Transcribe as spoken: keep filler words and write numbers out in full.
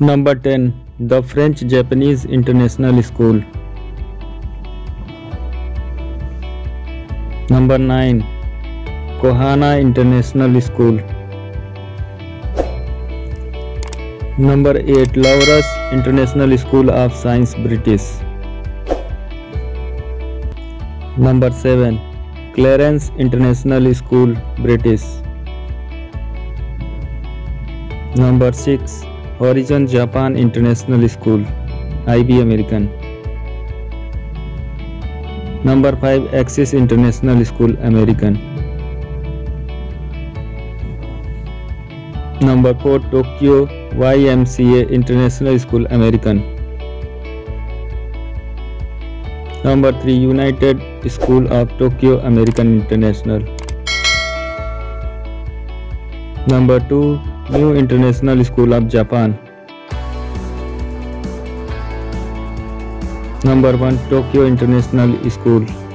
Number ten. The French-Japanese International School. Number nine. Kohana International School. Number eight. Lawrence International School of Science, British. Number seven. Clarence International School, British. Number six. Horizon Japan International School, I B American. Number five. Axis International School, American. Number four. Tokyo Y M C A International School, American. Number three. United School of Tokyo, American International. Number two. New International School of Japan. Number one. Tokyo International School.